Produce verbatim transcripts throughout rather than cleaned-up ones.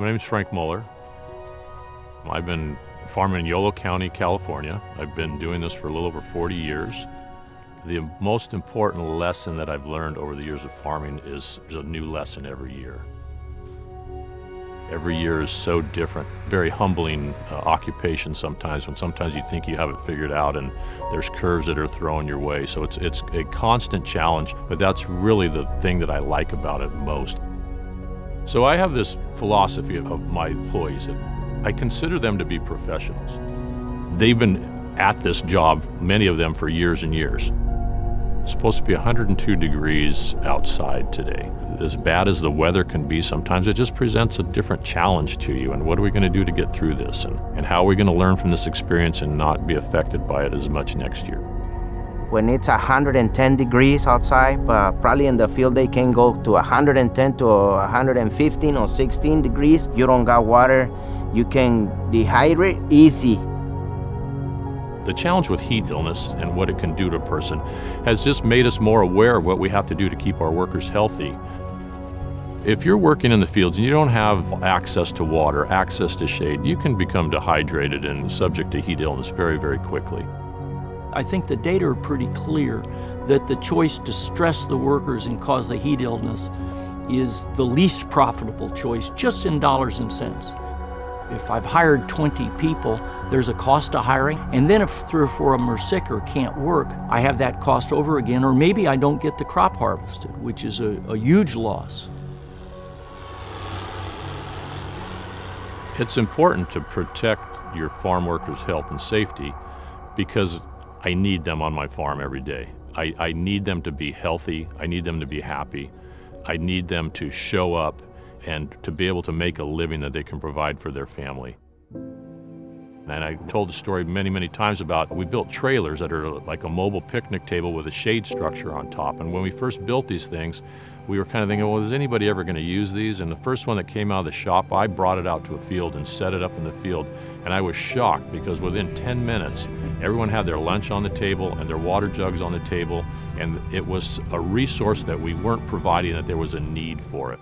My name is Frank Muller. I've been farming in Yolo County, California. I've been doing this for a little over forty years. The most important lesson that I've learned over the years of farming is there's a new lesson every year. Every year is so different. Very humbling uh, occupation sometimes, when sometimes you think you have it figured out and there's curves that are thrown your way. So it's, it's a constant challenge, but that's really the thing that I like about it most. So I have this philosophy of my employees that I consider them to be professionals. They've been at this job, many of them, for years and years. It's supposed to be one hundred two degrees outside today. As bad as the weather can be, sometimes it just presents a different challenge to you. And what are we going to do to get through this? And, and how are we going to learn from this experience and not be affected by it as much next year? When it's one hundred ten degrees outside, uh, probably in the field they can go to one hundred ten to one hundred fifteen or sixteen degrees. You don't got water, you can dehydrate easy. The challenge with heat illness and what it can do to a person has just made us more aware of what we have to do to keep our workers healthy. If you're working in the fields and you don't have access to water, access to shade, you can become dehydrated and subject to heat illness very, very quickly. I think the data are pretty clear that the choice to stress the workers and cause the heat illness is the least profitable choice, just in dollars and cents. If I've hired twenty people, there's a cost to hiring, and then if three or four of them are sick or can't work, I have that cost over again, or maybe I don't get the crop harvested, which is a, a huge loss. It's important to protect your farm workers' health and safety because I need them on my farm every day. I, I need them to be healthy, I need them to be happy, I need them to show up and to be able to make a living that they can provide for their family. And I told the story many, many times about we built trailers that are like a mobile picnic table with a shade structure on top. And when we first built these things, we were kind of thinking, well, is anybody ever going to use these? And the first one that came out of the shop, I brought it out to a field and set it up in the field. And I was shocked because within ten minutes, everyone had their lunch on the table and their water jugs on the table. And it was a resource that we weren't providing, that there was a need for it.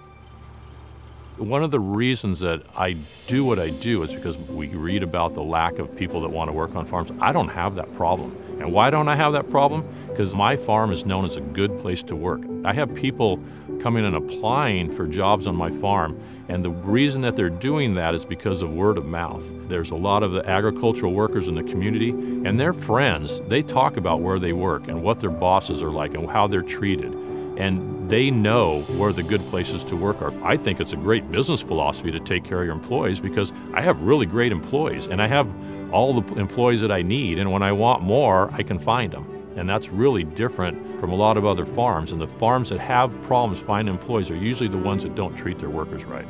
One of the reasons that I do what I do is because we read about the lack of people that want to work on farms. I don't have that problem. And why don't I have that problem? Because my farm is known as a good place to work. I have people coming and applying for jobs on my farm, and the reason that they're doing that is because of word of mouth. There's a lot of the agricultural workers in the community, and their friends, they talk about where they work and what their bosses are like and how they're treated. And they know where the good places to work are. I think it's a great business philosophy to take care of your employees, because I have really great employees and I have all the employees that I need, and when I want more, I can find them. And that's really different from a lot of other farms, and the farms that have problems finding employees are usually the ones that don't treat their workers right.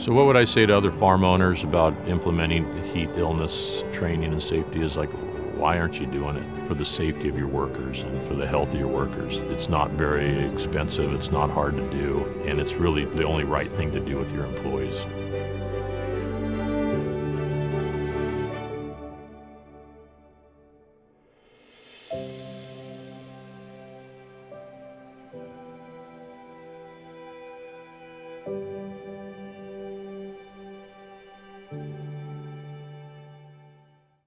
So what would I say to other farm owners about implementing heat illness training and safety is like, why aren't you doing it for the safety of your workers and for the health of your workers? It's not very expensive, it's not hard to do, and it's really the only right thing to do with your employees.